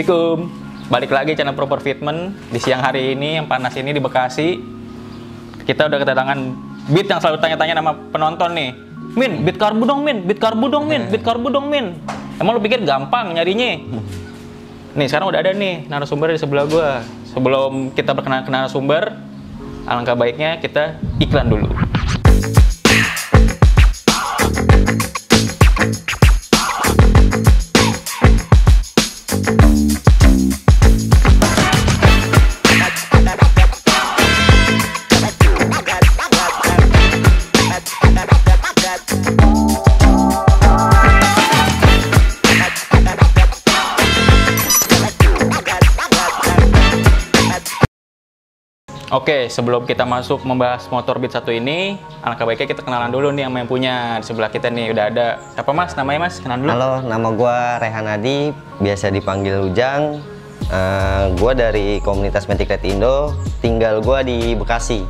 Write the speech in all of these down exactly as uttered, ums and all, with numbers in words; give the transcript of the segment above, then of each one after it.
Assalamualaikum, balik lagi channel Proper Fitment. Di siang hari ini yang panas ini di Bekasi, kita udah kedatangan Beat yang selalu tanya-tanya nama penonton nih. Min, Beat Karbu dong Min, Beat Karbu dong Min, Beat Karbu dong Min. Emang lu pikir gampang nyarinya? Nih sekarang udah ada nih narasumber di sebelah gua. Sebelum kita berkenalan ke narasumber, alangkah baiknya kita iklan dulu. Oke, sebelum kita masuk membahas motor Beat satu ini, alangkah baiknya kita kenalan dulu nih sama yang punya. Di sebelah kita nih udah ada. Siapa mas? Namanya mas? Kenalan dulu. Halo, nama gue Rehan Adi, biasa dipanggil Ujang. Uh, gue dari komunitas Matic Ride Indo, tinggal gue di Bekasi.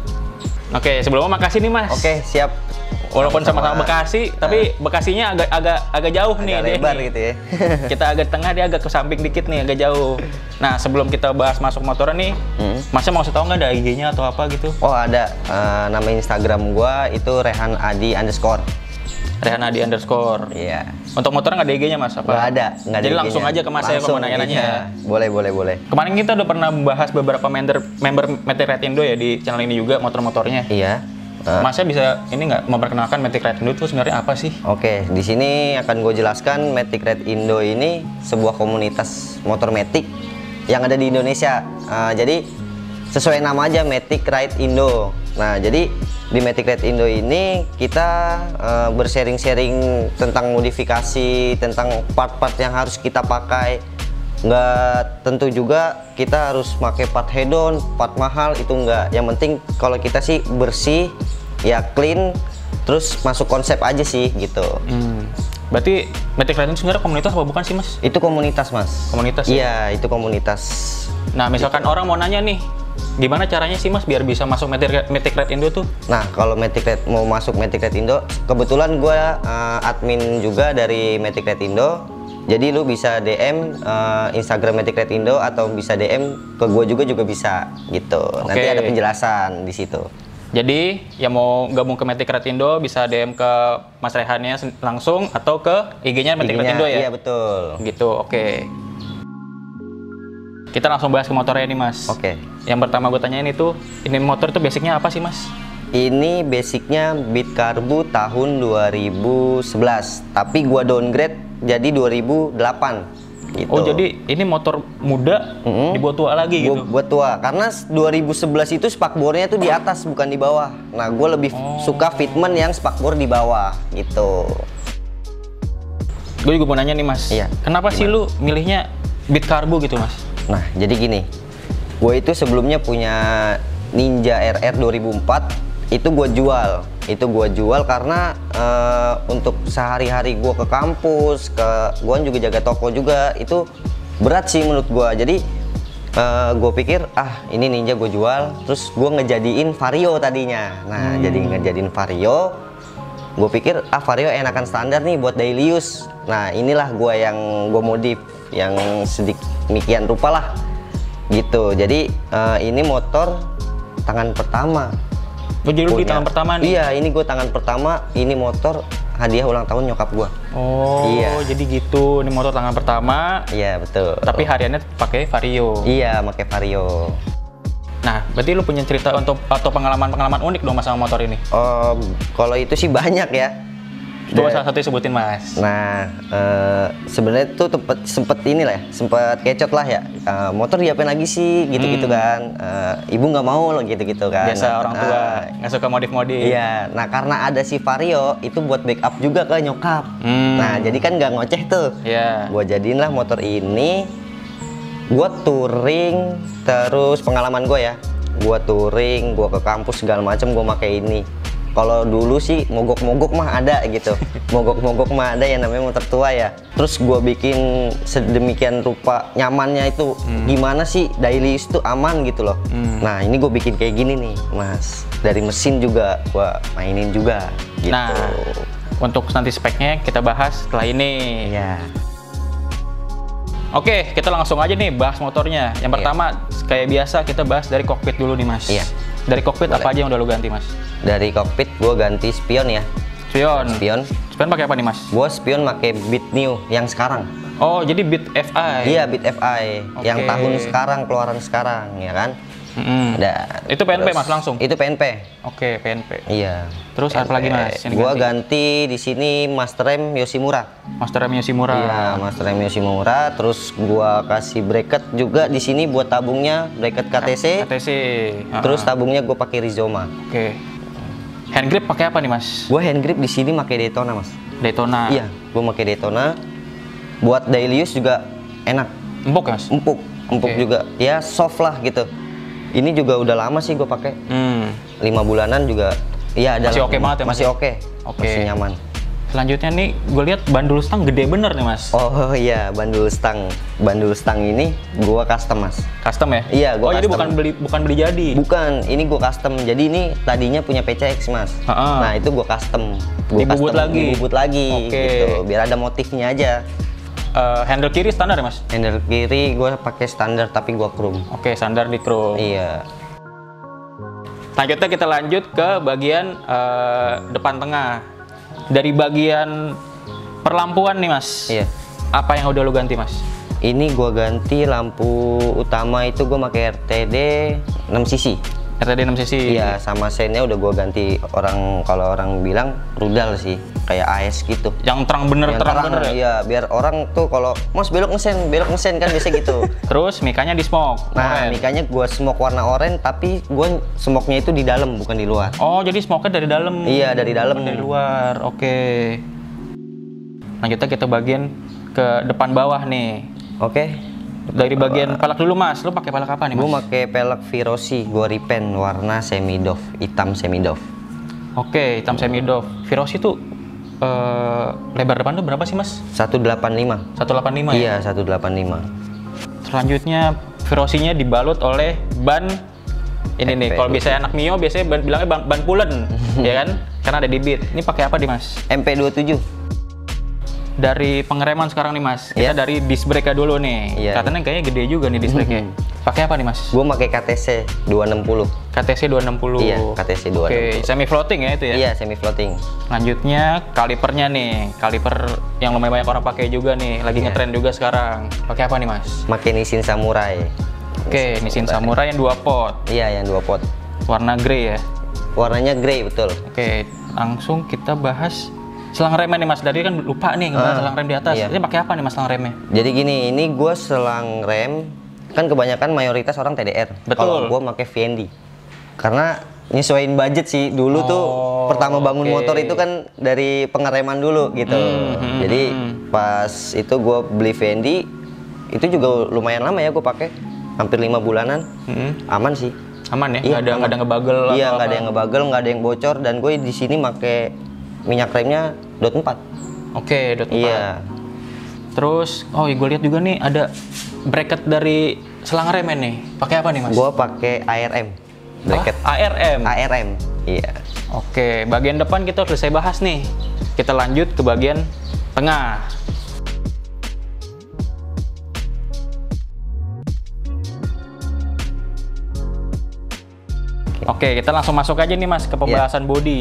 Oke, sebelumnya makasih nih mas. Oke, siap. Walaupun sama-sama Bekasi, uh, tapi Bekasinya agak agak agak jauh agak nih. Agak lebar deh, gitu ya. Kita agak tengah, dia agak ke samping dikit nih, agak jauh. Nah, sebelum kita bahas masuk motoran nih, hmm. Masnya mau tahu nggak ada I G-nya atau apa gitu? Oh ada, uh, nama Instagram gua itu Rehan Adi underscore. Rehan Adi underscore. Iya. Untuk motoran nggak ada I G-nya mas? Apa? Nggak ada. Nggak ada. Jadi langsung aja ke mas saya kalau mau nanya-nanya. Boleh, boleh, boleh. Kemarin kita udah pernah membahas beberapa member member Matic Ride Indo ya di channel ini juga motor-motornya. Iya. Uh. Masnya bisa ini nggak memperkenalkan Matic Ride Indo itu sebenarnya apa sih? Oke, di sini akan gue jelaskan Matic Ride Indo ini sebuah komunitas motor Matic yang ada di Indonesia. Uh, jadi sesuai nama aja Matic Ride Indo. Nah, jadi di Matic Ride Indo ini kita uh, bersharing-sharing tentang modifikasi, tentang part-part yang harus kita pakai. Nggak tentu juga kita harus pakai part hedon, part mahal itu enggak. Yang penting kalau kita sih bersih, ya clean, terus masuk konsep aja sih gitu. Hmm. Berarti Matic Ride itu sebenarnya komunitas apa bukan sih mas? Itu komunitas mas. Komunitas? Iya itu komunitas. Nah misalkan itu. Orang mau nanya nih, gimana caranya sih mas biar bisa masuk Matic Ride Indo tuh? Nah kalau Matic Ride mau masuk Matic Ride Indo, kebetulan gue uh, admin juga dari Matic Ride Indo. Jadi lu bisa D M uh, Instagram Matic Ride Indo atau bisa D M ke gue juga juga bisa gitu. Okay. Nanti ada penjelasan di situ. Jadi yang mau gabung ke Matic Ride Indo bisa D M ke Mas Rehannya langsung atau ke I G-nya Matic Ride Indo ya? Iya betul. Gitu, oke. Okay. Kita langsung bahas ke motornya nih mas. Oke. Okay. Yang pertama gue tanyain itu, ini motor itu basicnya apa sih mas? Ini basicnya Beat Karbu tahun dua ribu sebelas, tapi gue downgrade jadi dua ribu delapan. Gitu. Oh jadi ini motor muda mm-hmm. dibuat tua lagi gitu? Buat tua, karena dua ribu sebelas itu spakbornya tuh di atas bukan di bawah. Nah gue lebih oh. suka fitment yang spakbor di bawah gitu. Gue juga mau nanya nih mas, iya. kenapa Gimana? sih lu milihnya Beat Karbu gitu mas? Nah jadi gini, gue itu sebelumnya punya Ninja R R dua ribu empat, itu gue jual. Itu gue jual karena uh, untuk sehari-hari gue ke kampus, ke gue juga jaga toko juga, itu berat sih menurut gue. Jadi uh, gue pikir ah ini Ninja gue jual, terus gue ngejadiin Vario tadinya. Nah hmm. jadi ngejadiin Vario, gue pikir ah Vario enakan standar nih buat daily use. Nah inilah gue yang gue modif yang sedemikian rupa lah gitu. Jadi uh, ini motor tangan pertama. Oh, jadi lu di tangan pertama nih? Iya, ini gue tangan pertama, ini motor hadiah ulang tahun nyokap gue. Oh, iya. Jadi gitu, ini motor tangan pertama. Iya, betul. Tapi hariannya pakai Vario. Iya, pakai Vario. Nah, berarti lu punya cerita untuk atau pengalaman-pengalaman unik dong mas sama motor ini? Oh, um, kalau itu sih banyak ya. Coba salah satu sebutin mas. Nah, uh, sebenarnya tuh tempat sempet ini lah, ya, sempet kecot lah ya. Uh, motor diapain lagi sih, gitu-gitu hmm. kan. Uh, ibu nggak mau loh, gitu-gitu kan. Biasa nah, orang tua nggak uh, suka modif-modif. Iya. Nah, karena ada si Vario itu buat backup juga ke nyokap. Hmm. Nah, jadi kan nggak ngoceh tuh. Iya. Yeah. Gua jadiin lah motor ini. Gua touring terus pengalaman gue ya. Gua touring, gua ke kampus segala macam, gua pakai ini. Kalau dulu sih mogok-mogok mah ada gitu, mogok-mogok mah ada yang namanya motor tua ya. Terus gue bikin sedemikian rupa nyamannya itu hmm. gimana sih daily use tuh aman gitu loh. Hmm. Nah ini gue bikin kayak gini nih mas, dari mesin juga gue mainin juga gitu. Nah untuk nanti speknya kita bahas setelah ini. Iya. Oke, kita langsung aja nih bahas motornya. Yang pertama, iya. kayak biasa kita bahas dari kokpit dulu nih, Mas. Iya. Dari kokpit Boleh. apa aja yang udah lo ganti, Mas? Dari kokpit gue ganti spion ya. Spion? Spion. Spion pakai apa nih, Mas? Gue spion pakai Beat New yang sekarang. Oh, jadi Beat F I? Iya, Beat F I. Okay. Yang tahun sekarang, keluaran sekarang, ya kan? Mm-hmm. Nah, itu P N P terus, Mas langsung? Itu P N P. Oke, P N P. Iya. Terus apa lagi, Mas? Gua ganti di sini Master Rem Yoshimura. Master Rem Yoshimura. Iya, Master Rem Yoshimura. Terus gua kasih bracket juga di sini buat tabungnya, bracket K T C. K T C. Terus tabungnya gua pakai Rizoma. Oke. Hand grip pakai apa nih, Mas? Gua hand grip di sini pakai Daytona, Mas. Daytona. Iya, gua pakai Daytona. Buat daily use juga enak. Empuk, Mas? Empuk. Empuk okay. juga. Ya, soft lah gitu. Ini juga udah lama sih gue pakai, hmm. lima bulanan juga. Iya, ada masih oke okay banget ya, masih oke, okay. okay. masih nyaman. Selanjutnya nih, gue lihat bandul stang gede bener nih, Mas. Oh iya, bandul stang, bandul stang ini gue custom, Mas. Custom ya? Iya, gue. Oh custom. Jadi bukan beli, bukan beli jadi? Bukan, ini gue custom. Jadi ini tadinya punya P C X, Mas. Ha-ha. Nah itu gue custom. Gua dibubut custom, lagi. Dibubut lagi, okay. gitu. Biar ada motifnya aja. Uh, handle kiri standar ya, Mas? Handle kiri gue pakai standar tapi gue chrome. Oke, okay, standar di chrome. Iya. Lanjutnya kita lanjut ke bagian uh, depan tengah. Dari bagian perlampuan nih, Mas. Iya. Apa yang udah lu ganti, Mas? Ini gue ganti lampu utama itu gue pakai R T D enam sisi. R T D enam sisi. Iya, sama seinnya udah gue ganti. Orang kalau orang bilang rudal sih. Kayak A S gitu. Yang terang bener, yang terang, terang bener ya? Iya, biar orang tuh kalau Mas belok ngesen, belok ngesen kan biasa gitu. Terus mikanya di smoke? Nah, mikanya gue smoke warna oranye, tapi gue smoke-nya itu di dalam, bukan di luar. Oh, jadi smoke-nya dari dalam? Iya, dari dalam. Dari luar, oke. Okay. Lanjutnya kita bagian ke depan bawah nih. Oke. Okay. Dari bagian pelek dulu, Mas. Lu pakai pelek apa nih, Mas? Gue pakai pelek Virossi, gue repaint warna semi doff, hitam semi doff. Oke, okay, hitam semi doff. Virossi tuh Uh, lebar depan tuh berapa sih, Mas? seratus delapan puluh lima. seratus delapan puluh lima ya? Iya, seratus delapan puluh lima. Selanjutnya Virossi-nya dibalut oleh ban ini nih. Kalau biasanya anak Mio biasanya ban, bilangnya ban, ban pulen, ya kan? Karena ada di Beat. Ini pakai apa nih, Mas? M P dua puluh tujuh. Dari pengereman sekarang nih, Mas. Kita yeah. dari disc brake-nya dulu nih. Yeah. Katanya kayaknya gede juga nih disc brake-nya. Pakai apa nih, Mas? Gua pakai K T C dua enam nol. K T C dua enam nol. Iya, K T C dua enam nol. Oke, semi floating ya itu ya? Iya, semi floating. Lanjutnya kalipernya nih. Kaliper yang lumayan banyak orang pakai juga nih, lagi yeah. ngetren juga sekarang. Pakai apa nih, Mas? Pakai Nissin Samurai. Oke, Nissin Samurai yang dua pot. Iya, yang dua pot. Warna grey ya? Warnanya grey, betul. Oke, langsung kita bahas selang remnya nih, Mas. Dari kan lupa nih ngebahas ah, selang rem di atas. Iya. Ini pakai apa nih, Mas, selang remnya? Jadi gini, ini gue selang rem kan kebanyakan mayoritas orang T D R. Betul. Kalau gue pakai V N D karena nyesuaiin budget sih dulu. Oh, tuh pertama bangun okay. motor itu kan dari pengereman dulu gitu. Mm-hmm. Jadi pas itu gue beli V N D itu juga lumayan lama ya gue pakai, hampir lima bulanan. Mm-hmm. Aman sih. Aman ya? Iya, nggak ada, nggak ada ngebagel. Iya, nggak ada yang ngebagel, nggak ada yang bocor, dan gue di sini pakai minyak remnya D O T empat. Oke, okay, D O T empat. Iya. Terus, oh iya gue lihat juga nih ada bracket dari selang remnya nih. Pakai apa nih, Mas? Gue pakai A R M. Bracket. Ah, A R M. A R M. Iya. Oke, bagian depan kita selesai bahas nih. Kita lanjut ke bagian tengah. Oke, kita langsung masuk aja nih, Mas, ke pembahasan yeah. body.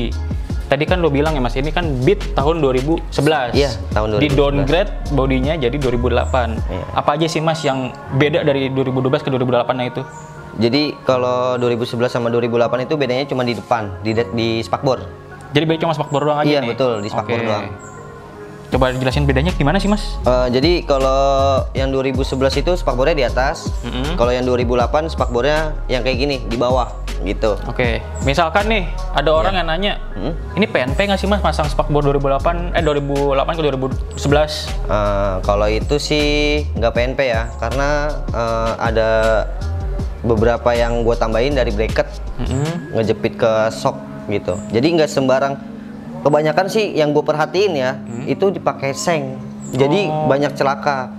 Tadi kan lo bilang ya, Mas, ini kan Beat tahun dua ribu sebelas. Iya, tahun dua ribu sebelas. Di downgrade bodinya jadi dua ribu delapan. Iya. Apa aja sih, Mas, yang beda dari dua ribu dua belas ke dua ribu delapan-nya itu? Jadi kalau dua ribu sebelas sama dua ribu delapan itu bedanya cuma di depan, di di spakbor. Jadi beda cuma spakbor doang aja. Iya, nih? Betul, di spakbor okay. doang. Coba jelasin bedanya gimana sih, Mas? Uh, jadi kalau yang dua ribu sebelas itu spakbornya di atas. Mm-hmm. Kalau yang dua ribu delapan spakbornya yang kayak gini di bawah gitu. Oke. Okay. Misalkan nih ada orang yeah. yang nanya, hmm? Ini P N P nggak sih, Mas, pasang spakbor dua ribu delapan eh dua ribu delapan ke dua ribu sebelas? Uh, kalau itu sih nggak P N P ya, karena uh, ada beberapa yang gue tambahin dari bracket. Mm-hmm. Ngejepit ke shock gitu. Jadi nggak sembarang. Kebanyakan sih yang gue perhatiin ya, hmm? Itu dipakai seng. Jadi oh. banyak celaka.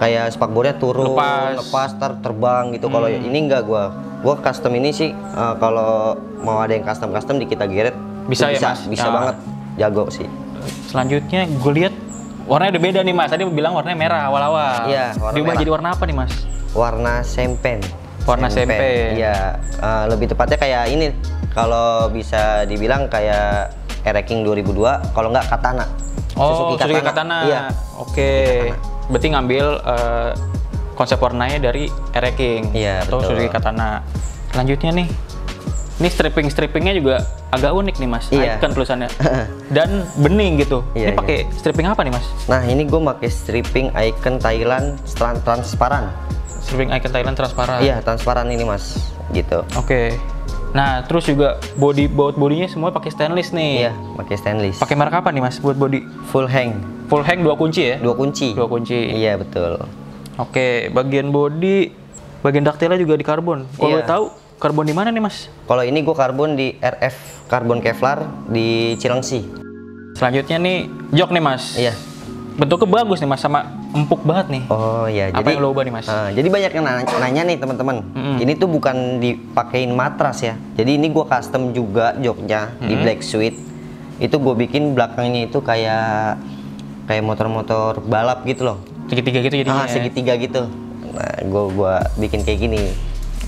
Kayak spakbornya turun, lepas, lepas ter terbang gitu. Hmm. Kalau ini enggak gue. Gue custom ini sih, uh, kalau mau ada yang custom-custom di kita geret. Bisa ya, bisa, Mas? Bisa ya. Banget, jago sih. Selanjutnya gue lihat Warnanya udah beda nih Mas, tadi bilang warnanya merah awal-awal. Iya, warna diubah merah. Jadi warna apa nih Mas? Warna sempen. Warna sempen. Iya, uh, lebih tepatnya kayak ini. Kalau bisa dibilang kayak R X King dua ribu dua, kalau nggak Katana. Oh, Suzuki Katana. Suzuki Katana. Iya. Oke. Okay. Berarti ngambil uh, konsep warnanya dari R X King. Iya, atau betul. Suzuki Katana. Selanjutnya nih. Ini stripping-strippingnya juga agak unik nih Mas. Iya. Icon tulisannya. Dan bening gitu. Iya, ini pakai iya. stripping apa nih Mas? Nah, ini gue pakai stripping Icon Thailand transparan. Stripping Icon Thailand transparan. Iya, transparan ini Mas. Gitu. Oke. Okay. Nah, terus juga body baut bodinya semua pakai stainless nih. Iya, pakai stainless. Pakai merek apa nih Mas buat body? Full Hang. Full Hang dua kunci ya? Dua kunci. Dua kunci. Iya, betul. Oke, bagian body, bagian daktilnya juga di karbon. Kalau iya. tahu karbon di mana nih Mas? Kalau ini gua karbon di R F, karbon Kevlar di Cilengsi. Selanjutnya nih jok nih Mas. Iya. Bentuknya bagus nih Mas, sama empuk banget nih. Oh iya. Apa jadi, yang lo ubah nih Mas? Uh, jadi banyak yang nanya, nanya nih teman-teman. Mm-hmm. Ini tuh bukan dipakein matras ya. Jadi ini gue custom juga joknya mm-hmm. di Black Suite. Itu gue bikin belakangnya itu kayak kayak motor-motor balap gitu loh. Segitiga gitu jadinya. Ah segitiga ya? Gitu. Nah gue gua bikin kayak gini.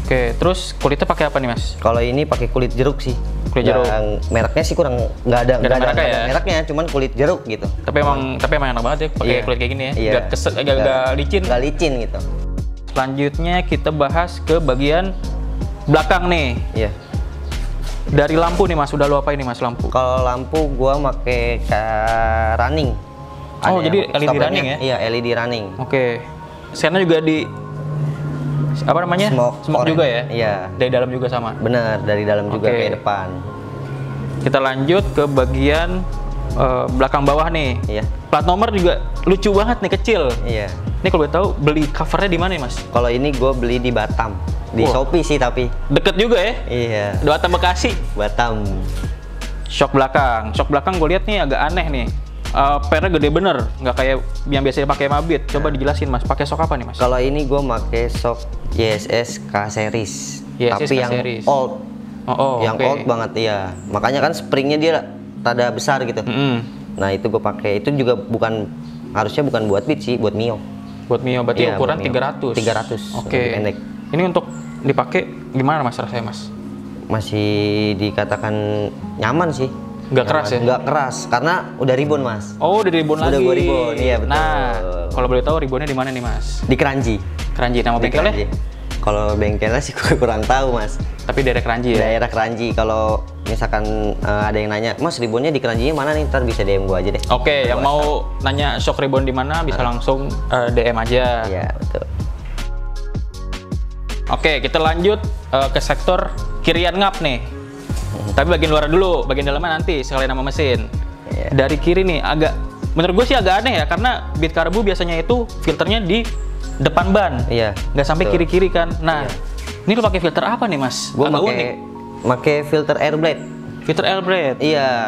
Oke, terus kulitnya pakai apa nih Mas? Kalau ini pakai kulit jeruk sih. Kulit jeruk. Yang mereknya sih kurang nggak ada nggak ada, ada mereknya, ya? mereknya, cuman kulit jeruk gitu. Tapi emang hmm. tapi emang enak banget ya pakai yeah. kulit kayak gini ya. Yeah. Gak kesek, agak agak licin. Gak licin gitu. Selanjutnya kita bahas ke bagian belakang nih. Iya. Yeah. Dari lampu nih Mas, udah lu apain nih Mas lampu? Kalau lampu gua pakai running. Oh, ada jadi L E D running ya? Iya, L E D running. Oke. Okay. Sennya juga di apa namanya? Smoke, Smoke juga ya? Iya. Dari dalam juga sama? Benar, dari dalam juga okay. kayak depan. Kita lanjut ke bagian uh, belakang bawah nih. Iya. Plat nomor juga lucu banget nih, kecil. Iya. Ini kalau gue tahu beli covernya di mana ya Mas? Kalau ini gue beli di Batam. Di wow. Shopee sih tapi. Deket juga ya? Iya. Batam Bekasi? Batam. Shock belakang. Shock belakang gue lihat nih agak aneh nih. Uh, pernya gede bener, nggak kayak yang biasanya pakai Mabit. Coba dijelasin Mas, pakai sok apa nih Mas? Kalau ini gue pakai sok Y S S K-series, tapi yang old, oh, oh, yang okay. old banget ya. Makanya kan springnya dia rada besar gitu. Mm-hmm. Nah itu gue pakai, itu juga bukan harusnya bukan buat Beat sih, buat Mio. Buat Mio, berarti ya, ukuran Mio. tiga ratus. tiga ratus. Oke. Okay. Ini untuk dipakai gimana Mas rasanya Mas? Masih dikatakan nyaman sih. Nggak keras ya? Nggak keras, karena udah ribbon Mas. Oh, udah ribbon lagi? Udah gua ribbon, iya betul. Nah, kalau boleh tahu ribbonnya di mana nih Mas? Di Keranji. Keranji, nama bengkelnya? Kalau bengkelnya sih gue kurang tahu Mas. Tapi daerah Keranji ya? Daerah Keranji, kalau misalkan uh, ada yang nanya, Mas ribbonnya di Keranjinya mana nih? Ntar bisa D M gua aja deh. Oke, okay, yang mau nanya shock ribbon di mana bisa nah. langsung uh, D M aja. Iya, betul. Oke, okay, kita lanjut uh, ke sektor kirian ngap nih. Tapi bagian luar dulu, bagian dalamnya nanti sekalian sama mesin. Yeah. Dari kiri nih agak, menurut gue sih agak aneh ya, karena Beat Karbu biasanya itu filternya di depan ban. Iya. Yeah. Nggak sampai kiri-kiri kan. Nah, yeah. ini lo pakai filter apa nih Mas? Gue pakai filter airblade. Filter airblade. Iya, yeah.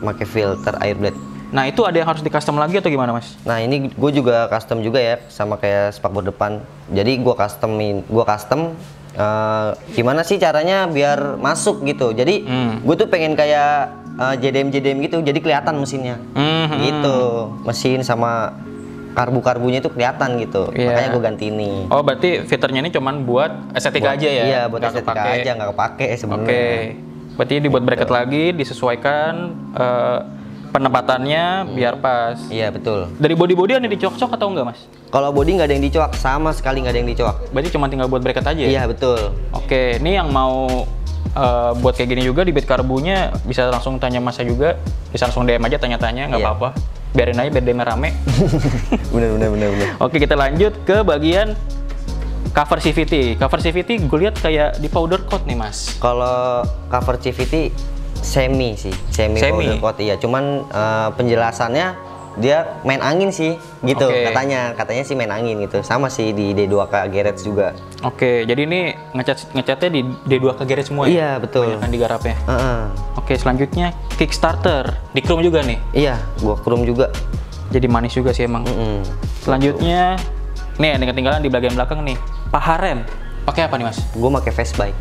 pakai filter airblade. Nah itu ada yang harus di custom lagi atau gimana Mas? Nah ini gue juga custom juga ya, sama kayak spakbor depan. Jadi gue customin, gue custom. Uh, gimana sih caranya biar masuk gitu? Jadi hmm. gue tuh pengen kayak uh, J D M J D M gitu, jadi kelihatan mesinnya, hmm. gitu. Mesin sama karbu-karbunya itu kelihatan gitu. Yeah. Makanya gue ganti ini. Oh berarti fiturnya ini cuman buat estetika buat, aja ya? Iya buat gak estetika kepake. aja, nggak kepake sebenarnya. Oke. Okay. Berarti dibuat gitu. Bracket lagi, disesuaikan uh, penempatannya hmm. biar pas. Iya betul. Dari body-body ada yang dicocok atau enggak Mas? Kalau body nggak ada yang dicoak, sama sekali nggak ada yang dicoak. Berarti cuma tinggal buat bracket aja ya? Iya, betul. Oke, ini yang mau uh, buat kayak gini juga di Beat Karbunya bisa langsung tanya Mas juga. Bisa langsung D M aja tanya-tanya, nggak iya. apa-apa. Biarin aja, biar D M rame. bener, bener, bener, bener. Oke, kita lanjut ke bagian cover C V T. Cover C V T gue lihat kayak di powder coat nih, Mas. Kalau cover C V T semi sih, semi, semi. powder coat, iya. Cuman uh, penjelasannya dia main angin sih gitu okay. katanya katanya sih main angin gitu, sama sih di D dua K Gerets juga. Oke okay, jadi ini ngecat ngecatnya di D dua K Gerets semua ya? Iya betul, banyakan digarapnya. uh -uh. Oke okay, selanjutnya Kickstarter di chrome juga nih? Iya, gua chrome juga, jadi manis juga sih emang. mm -hmm. Selanjutnya nih yang ketinggalan di bagian belakang nih, paha rem pakai apa nih Mas? Gua pakai face bike.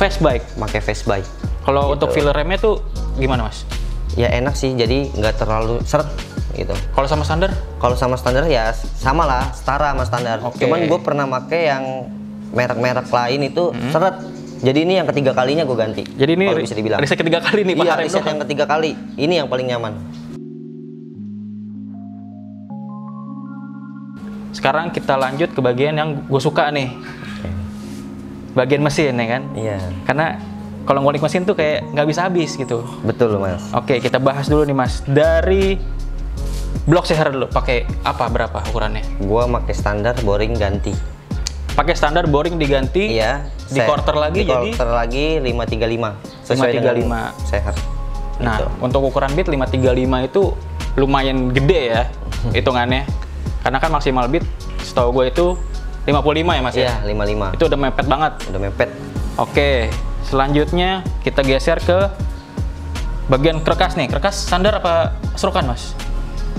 Face bike? Pakai face bike. Kalau gitu. Untuk filler remnya tuh gimana Mas? Ya enak sih, jadi nggak terlalu seret. gitu. Kalau sama standar? Kalau sama standar ya sama lah, setara sama standar. Okay. Cuman gue pernah pakai yang merek-merek lain itu hmm. seret. Jadi ini yang ketiga kalinya gue ganti. Jadi ini bisa dibilang riset ketiga kali nih Pak. Iya, riset yang ketiga kali. Ini yang paling nyaman. Sekarang kita lanjut ke bagian yang gue suka nih. Okay. Bagian mesin ya kan? Iya. Yeah. Karena kalau ngulik mesin tuh kayak nggak bisa habis gitu. Betul Mas. Oke, kita bahas dulu nih Mas. Dari blok C H R dulu, pakai apa, berapa ukurannya? Gue pakai standar boring ganti. Pakai standar boring diganti, iya, di quarter lagi, di jadi quarter lagi lima tiga lima sesuai dengan seher. Nah, gitu. Untuk ukuran beat lima tiga lima itu lumayan gede ya hitungannya. Karena kan maksimal beat setahu gue itu lima puluh lima ya Mas ya? Iya, lima puluh lima. Itu udah mepet banget. Udah mepet. Oke, selanjutnya kita geser ke bagian kerkas nih. Kerkas standar apa strukan Mas?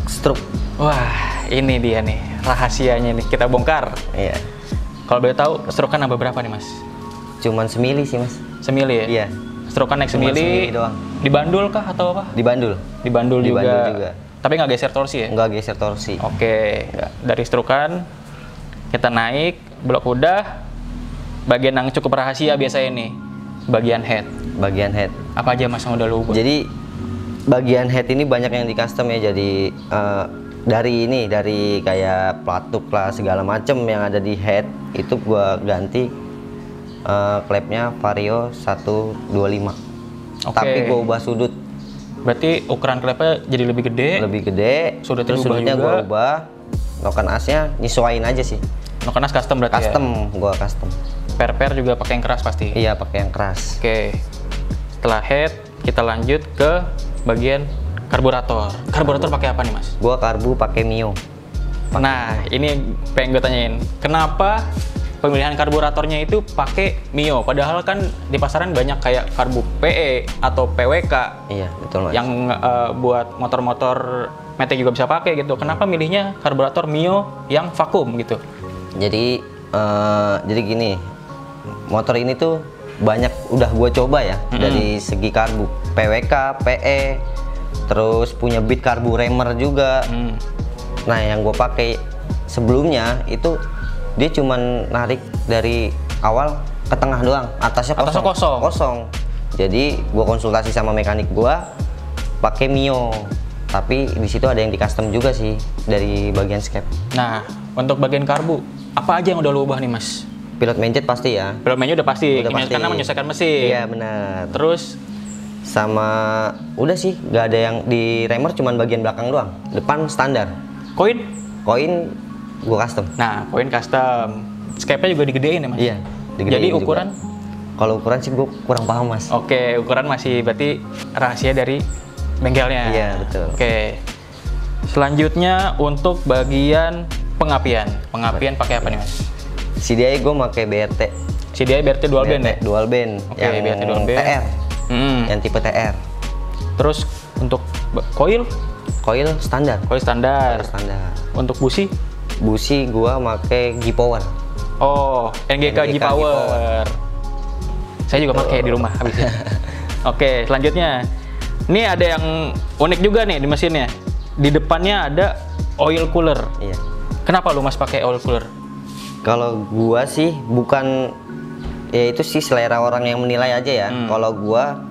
Struk. Wah, ini dia nih rahasianya nih, kita bongkar. Iya. Kalau boleh tahu, strokan nambah berapa nih Mas? Cuman semili sih Mas. Semili ya? Iya. Strokan naik semili, semili doang. Dibandul kah atau apa? Dibandul. Dibandul, Dibandul juga. juga. Tapi nggak geser torsi ya? Nggak geser torsi. Oke. Nggak. Dari strokan kita naik blok udah. Bagian yang cukup rahasia biasanya nih, bagian head. Bagian head. Apa aja Mas yang udah lu ubah? Jadi bagian head ini banyak yang di custom ya. Jadi uh, dari ini, dari kayak pelatuk lah segala macem yang ada di head itu gua ganti uh, klepnya Vario seratus dua puluh lima. Okay. Tapi gua ubah sudut. Berarti ukuran klepnya jadi lebih gede? Lebih gede. Sudut terus sudutnya juga. Gua ubah. Noken asnya nyesuaiin aja sih. Noken as custom berarti. Custom, ya? Gua custom. Per-per juga pakai yang keras pasti. Iya, pakai yang keras. Oke. Okay. Setelah head kita lanjut ke bagian karburator. Karburator pakai apa nih Mas? Gua karbu pakai Mio. Pake nah, Mio. Ini pengen gue tanyain. Kenapa pemilihan karburatornya itu pakai Mio? Padahal kan di pasaran banyak kayak karbu P E atau P W K. Iya, betul Mas. Yang uh, buat motor-motor Matic juga bisa pakai gitu. Kenapa milihnya karburator Mio yang vakum gitu? Jadi uh, jadi gini. Motor ini tuh banyak udah gue coba ya mm-hmm. dari segi karbu P W K, P E. Terus punya Beat Karbu Remer juga. Hmm. Nah, yang gue pakai sebelumnya itu dia cuman narik dari awal ke tengah doang, atasnya kosong. Atasnya kosong. Kosong. Jadi gue konsultasi sama mekanik gue pakai Mio. Tapi di situ ada yang di custom juga sih dari bagian skep. Nah, untuk bagian karbu apa aja yang udah lo ubah nih Mas? Pilot manjet pasti ya. Pilot manjet udah pasti, udah pasti. Karena menyesuaikan mesin. Iya benar. Terus sama udah sih nggak ada yang di remer, cuman bagian belakang doang, depan standar. Koin? Koin gua custom. Nah, koin custom. Scape-nya juga digedein ya Mas? Iya, digedein. Jadi ukuran? Kalau ukuran sih gua kurang paham Mas. Oke, ukuran masih berarti rahasia dari bengkelnya. Iya, betul. Oke, selanjutnya untuk bagian pengapian. Pengapian pakai apa nih Mas? C D I gua pakai B R T. C D I B R T dual band ya? Dual band. Oke, B R T dual band. T R. Hmm. Yang tipe T R. Terus untuk coil, coil standar. Coil standar. Coil standar. Untuk busi, busi gua make G-Power. Oh, N G K G-Power. Saya juga pakai di rumah habisnya. Oke, selanjutnya. Ini ada yang unik juga nih di mesinnya. Di depannya ada oil cooler. Iya. Kenapa lu Mas pakai oil cooler? Kalau gua sih bukan, ya itu sih selera orang yang menilai aja ya. Hmm. Kalau gua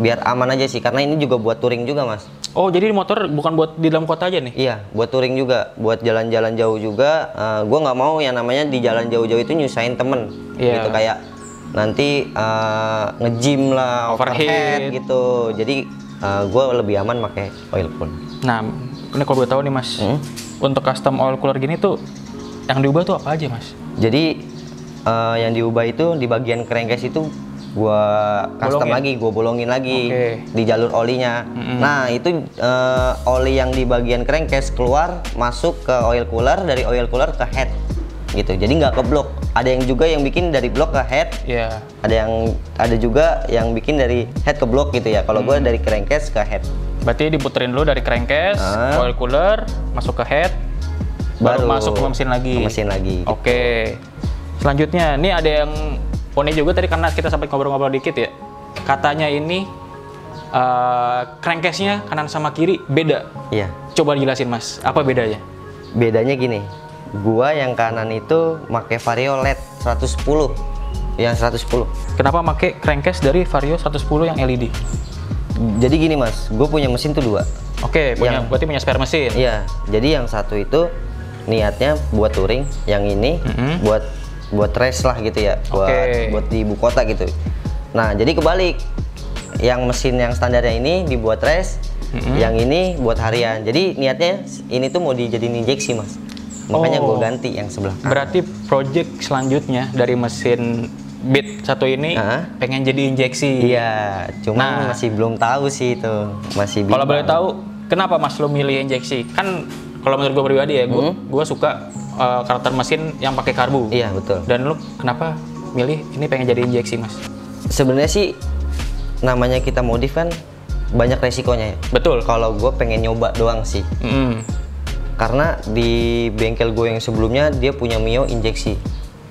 biar aman aja sih, karena ini juga buat touring juga Mas. Oh, jadi motor bukan buat di dalam kota aja nih? Iya, buat touring juga, buat jalan-jalan jauh juga. Uh, gua nggak mau yang namanya di jalan jauh-jauh itu nyusahin temen. Yeah. Gitu kayak nanti uh, nge-gym lah, overhead, overhead gitu. Jadi uh, gua lebih aman pakai oil cooler. Nah, ini kalau gue tahu nih Mas, hmm? Untuk custom oil cooler gini tuh yang diubah tuh apa aja Mas? Jadi Uh, yang diubah itu di bagian crankcase itu gua custom bolongin. lagi, gua bolongin lagi okay. di jalur olinya. Mm-hmm. Nah itu uh, oli yang di bagian crankcase keluar masuk ke oil cooler, dari oil cooler ke head gitu. Jadi nggak ke blok. Ada yang juga yang bikin dari blok ke head. Yeah. Ada yang ada juga yang bikin dari head ke blok gitu ya. Kalau mm. gua dari crankcase ke head. Berarti diputerin dulu dari crankcase, uh. oil cooler, masuk ke head, baru, baru masuk ke mesin lagi. Ke mesin lagi. Gitu. Oke. Okay. Selanjutnya, ini ada yang unik juga tadi karena kita sempat ngobrol-ngobrol dikit ya. Katanya ini uh, crankcase-nya kanan sama kiri beda. Iya. Coba jelasin Mas, apa bedanya? Bedanya gini, gua yang kanan itu pakai Vario L E D seratus sepuluh, yang seratus sepuluh. Kenapa pakai crankcase dari Vario seratus sepuluh yang L E D? Jadi gini Mas, gue punya mesin tuh dua. Oke, punya, yang, berarti punya spare mesin. Iya, jadi yang satu itu niatnya buat touring, yang ini mm-hmm. buat buat race lah gitu ya, buat okay. buat di ibu kota gitu. Nah, jadi kebalik, yang mesin yang standarnya ini dibuat race, mm-hmm. yang ini buat harian. Jadi niatnya ini tuh mau dijadiin injeksi Mas. Makanya oh, gue ganti yang sebelah kanan. Berarti project selanjutnya dari mesin Beat satu ini uh-huh. pengen jadi injeksi. Iya, cuma nah, masih belum tahu sih itu. Masih bimbang. Kalau boleh tahu, kenapa Mas lo milih injeksi? Kan kalau menurut gue pribadi ya, gue hmm? gue suka uh, karakter mesin yang pakai karbu. Iya, betul. Dan lo kenapa milih ini pengen jadi injeksi, Mas? Sebenarnya sih namanya kita modif kan banyak resikonya ya. Betul. Kalau gue pengen nyoba doang sih. Mm. Karena di bengkel gue yang sebelumnya dia punya Mio injeksi.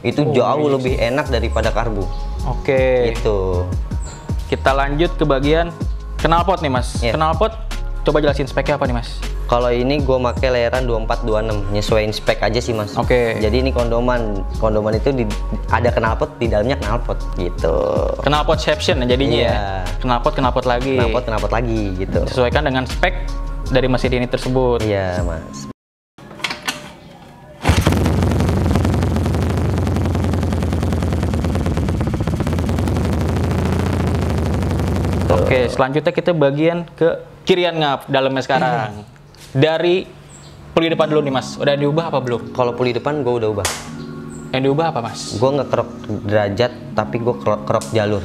Itu oh, jauh injeksi. Lebih enak daripada karbu. Oke. Itu. Kita lanjut ke bagian knalpot nih Mas. Yeah. Knalpot, coba jelasin speknya apa nih Mas? Kalau ini gue pakai layaran dua puluh empat dua puluh enam, nyesuaiin spek aja sih Mas. Oke. Jadi ini kondoman, kondoman itu di, ada knalpot, di dalamnya knalpot gitu. Knalpot shapeshift jadinya yeah. ya. Knalpot knalpot lagi. Knalpot knalpot lagi gitu. Sesuaikan dengan spek dari mesin ini tersebut. Iya yeah, Mas. Oke, selanjutnya kita bagian ke kirian ngap dalamnya sekarang. Dari puli depan dulu nih Mas, udah diubah apa belum? Kalau puli depan gue udah ubah. Yang diubah apa Mas? Gue nggak kerok derajat, tapi gue kerok, kerok jalur.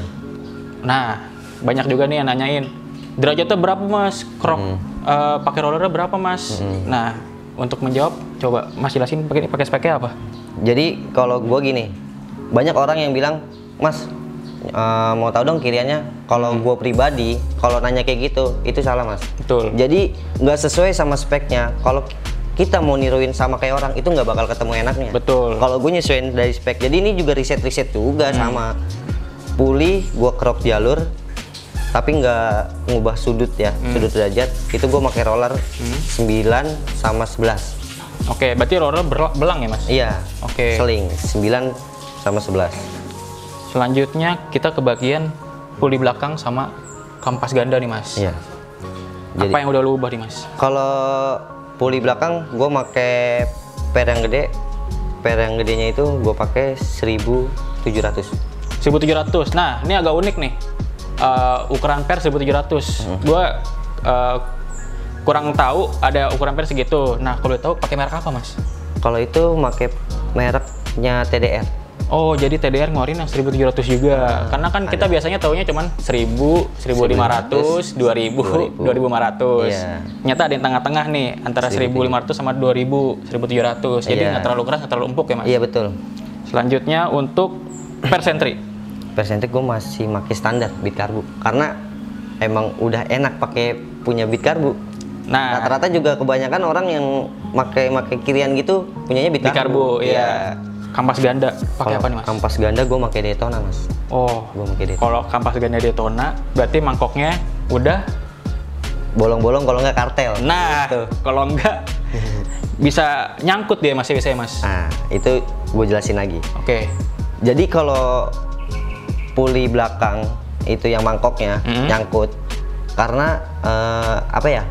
Nah, banyak juga nih yang nanyain derajatnya berapa Mas, kerok hmm. uh, pakai rollernya berapa Mas? Hmm. Nah, untuk menjawab, coba Mas jelasin pakai pakai speknya apa? Jadi kalau gue gini, banyak orang yang bilang, Mas, Uh, mau tahu dong kiriannya. Kalau hmm. gue pribadi, kalau nanya kayak gitu, itu salah Mas. Betul. Jadi nggak sesuai sama speknya. Kalau kita mau niruin sama kayak orang, itu nggak bakal ketemu enaknya. Betul. Kalau gue nyesuaiin dari spek. Jadi ini juga riset-riset juga hmm. sama. Puli gue crop jalur, tapi nggak ngubah sudut ya, hmm. sudut derajat. Itu gue pakai roller hmm. sembilan sama sebelas. Oke, okay, berarti roller belang ya Mas? Iya. Oke. Okay. Seling sembilan sama sebelas. Selanjutnya kita ke bagian puli belakang sama kampas ganda nih Mas. Iya. Jadi, apa yang udah lu ubah nih Mas? Kalau puli belakang gue pakai per yang gede, per yang gedenya itu gue pakai seribu tujuh ratus. seribu tujuh ratus. Nah ini agak unik nih, uh, ukuran per seribu tujuh ratus. Hmm. Gue uh, kurang tahu ada ukuran per segitu. Nah kalau tahu pakai merek apa Mas? Kalau itu pakai mereknya T D R. Oh, jadi T D R ngeluarin yang seribu tujuh ratus juga. Nah, karena kan ada. Kita biasanya taunya cuman seribu, seribu lima ratus, dua ribu, dua ribu lima ratus. Yeah. Nyata ada yang tengah-tengah nih, antara seribu lima ratus sama dua ribu, seribu tujuh ratus. Jadi nggak yeah. terlalu keras, nggak terlalu empuk ya, Mas? Iya, yeah, betul. Selanjutnya untuk persentri. Persentri gue masih pakai standar Beat Karbu. Karena emang udah enak pakai punya Beat Karbu. Nah, rata-rata juga kebanyakan orang yang pakai-pakai kirian gitu punyanya Beat Karbu. Iya. Yeah. Yeah. Kampas ganda pakai apa nih Mas? Kampas ganda gue pakai Daytona Mas. Oh, gue pakai Daytona. Kalau kampas ganda Daytona, berarti mangkoknya udah bolong-bolong kalau nggak kartel. Nah, kalau nggak bisa nyangkut dia masih bisa ya Mas. Nah, itu gue jelasin lagi. Oke. Okay. Jadi kalau puli belakang itu yang mangkoknya mm-hmm. nyangkut karena uh, apa ya?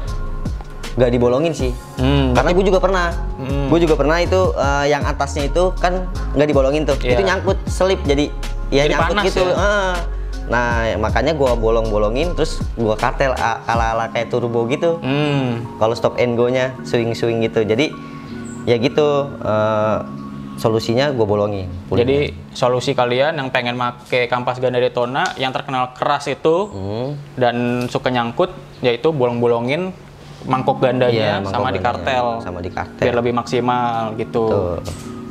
Gak dibolongin sih, hmm, karena gue juga pernah, hmm. gue juga pernah itu uh, yang atasnya itu kan nggak dibolongin tuh, yeah. itu nyangkut, selip jadi, ya jadi nyangkut gitu. Ya? Nah makanya gue bolong-bolongin, terus gue kartel ala-ala kayak turbo gitu, hmm. kalau stop and go-nya swing-swing gitu, jadi ya gitu. Uh, Solusinya gue bolongin. Pulingnya. Jadi solusi kalian yang pengen pakai kampas ganda Daytona yang terkenal keras itu hmm. dan suka nyangkut, yaitu bolong-bolongin mangkok gandanya iya, mangkok sama, gandanya, di kartel, sama di kartel biar lebih maksimal gitu. Tuh.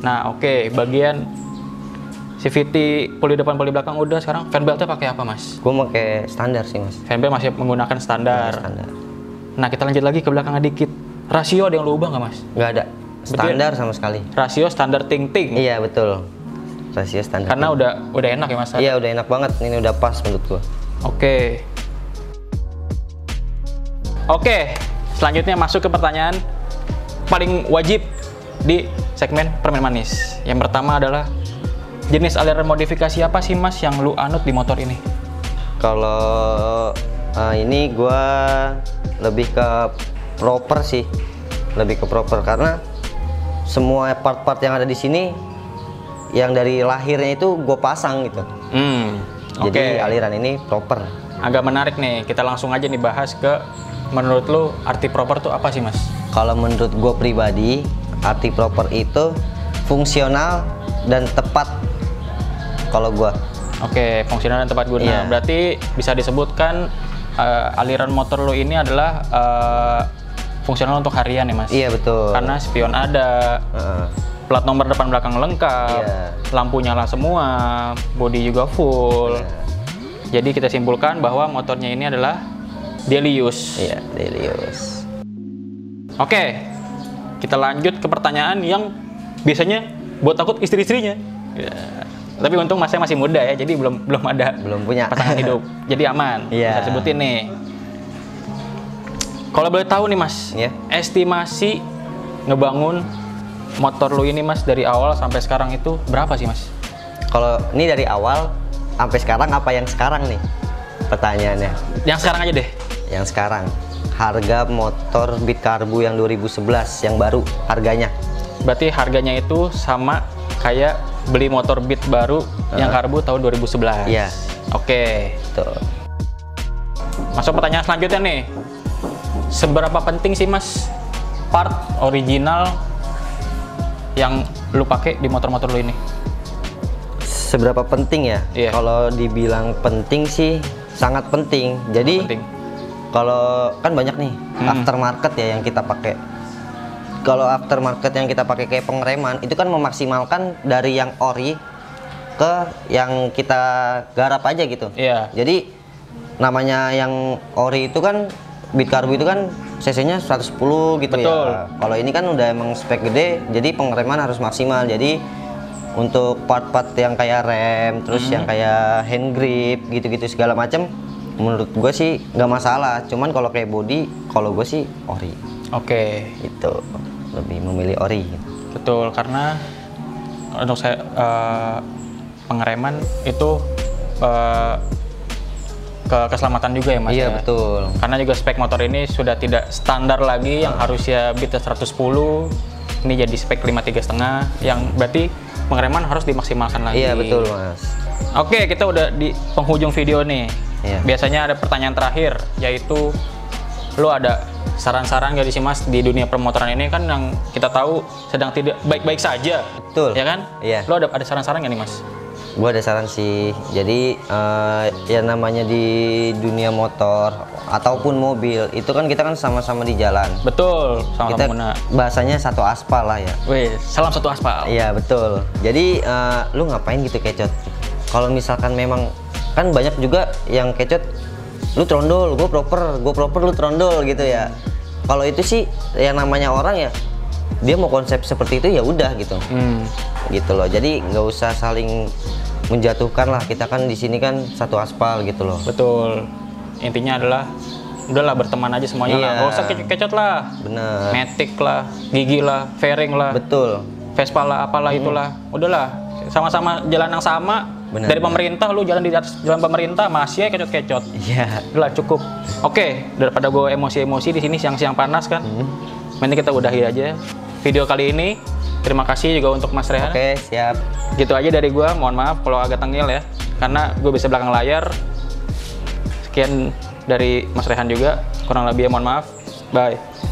Nah oke okay, bagian C V T poli depan poli belakang udah. Sekarang fanbeltnya pakai apa Mas? Gue pakai standar sih Mas. Fanbelt masih menggunakan standar. Ya, standar. Nah kita lanjut lagi ke belakang dikit. Rasio ada yang lo ubah nggak Mas? Nggak ada. Standar betul, sama sekali. Rasio standar ting ting. Iya betul. Rasio standar. Karena ting. udah udah enak ya Mas? Iya udah enak banget. Ini udah pas menurut gue. Oke. Okay. Oke. Okay. Selanjutnya masuk ke pertanyaan paling wajib di segmen permen manis. Yang pertama adalah jenis aliran modifikasi apa sih mas yang lu anut di motor ini? Kalau uh, ini gua lebih ke proper sih, lebih ke proper karena semua part-part yang ada di sini yang dari lahirnya itu gue pasang gitu. Hmm, jadi okay. Aliran ini proper. Agak menarik nih, kita langsung aja nih bahas ke menurut lu arti proper tuh apa sih mas? Kalau menurut gue pribadi arti proper itu fungsional dan tepat kalau gue. Oke, okay, fungsional dan tepat guna. Yeah. Berarti bisa disebutkan uh, aliran motor lo ini adalah uh, fungsional untuk harian ya mas? Iya yeah, betul. Karena spion ada. Uh. Plat nomor depan belakang lengkap, yeah. Lampu nyala semua, bodi juga full. Yeah. Jadi kita simpulkan bahwa motornya ini adalah daily use. Iya, yeah, daily use. Oke, okay, kita lanjut ke pertanyaan yang biasanya buat takut istri-istrinya. Yeah. Tapi untung masnya masih muda ya, jadi belum belum ada belum punya pasangan hidup. Jadi aman. Yeah. Bisa sebutin nih. Kalau boleh tahu nih mas, yeah. Estimasi ngebangun motor lu ini mas dari awal sampai sekarang itu berapa sih mas? Kalau ini dari awal sampai sekarang apa yang sekarang nih pertanyaannya? Yang sekarang aja deh. Yang sekarang harga motor Beat Karbu yang dua ribu sebelas yang baru harganya. Berarti harganya itu sama kayak beli motor Beat baru uh. yang Karbu tahun dua ribu sebelas. Iya. Oke. Tuh. Masuk pertanyaan selanjutnya nih. Seberapa penting sih mas part original yang lu pakai di motor-motor lu ini? Seberapa penting ya? Yeah. Kalau dibilang penting sih sangat penting. Jadi kalau kan banyak nih hmm. aftermarket ya yang kita pakai. Kalau aftermarket yang kita pakai kayak pengereman itu kan memaksimalkan dari yang ori ke yang kita garap aja gitu. Yeah. Jadi namanya yang ori itu kan Beat Karbu itu kan cc-nya seratus sepuluh gitu. Betul. Ya. Kalau ini kan udah emang spek gede, jadi pengereman harus maksimal. Jadi untuk part-part yang kayak rem, terus mm-hmm. yang kayak hand grip gitu-gitu segala macam, menurut gue sih nggak masalah. Cuman kalau kayak body, kalau gue sih ori. Oke. Okay. Itu lebih memilih ori. Betul, karena untuk saya uh, pengereman itu. Uh, ke keselamatan juga ya mas? Iya ya? Betul. Karena juga spek motor ini sudah tidak standar lagi yang harusnya Beat seratus sepuluh, ini jadi spek lima tiga setengah yang berarti pengereman harus dimaksimalkan lagi. Iya betul mas. Oke, kita udah di penghujung video nih. Iya. Biasanya ada pertanyaan terakhir yaitu lo ada saran-saran gak sih mas di dunia permotoran ini kan yang kita tahu sedang tidak baik-baik saja. Betul. Ya kan? Iya. Lo ada ada saran-saran gak nih mas? Gue ada saran sih, jadi uh, ya namanya di dunia motor ataupun mobil itu kan kita kan sama-sama di jalan. Betul, sama kita pengguna. Bahasanya satu aspal lah ya. Wih, salam satu aspal. Iya betul. Jadi uh, lu ngapain gitu kecot? Kalau misalkan memang kan banyak juga yang kecot, lu trondol, gue proper, gue proper, lu trondol gitu ya. Kalau itu sih yang namanya orang ya, dia mau konsep seperti itu ya udah gitu. Hmm. Gitu loh. Jadi nggak usah saling menjatuhkan lah, kita kan di sini kan satu aspal gitu loh. Betul, intinya adalah udahlah berteman aja semuanya. Iya. Lah gak usah kecot lah, bener, Matic lah, gigi lah, fairing lah, betul, Vespa lah, apalah hmm. itulah, udahlah sama-sama jalan yang sama. Bener. Dari pemerintah lu jalan di atas jalan pemerintah masih kecot-kecot. Iya. Udahlah cukup. Oke, daripada gue emosi-emosi di sini siang-siang panas kan, hmm. nanti kita udahi aja video kali ini. Terima kasih juga untuk Mas Rehan. Oke, siap. Gitu aja dari gua. Mohon maaf kalau agak tengil ya, karena gue bisa belakang layar. Sekian dari Mas Rehan juga. Kurang lebih ya, mohon maaf. Bye.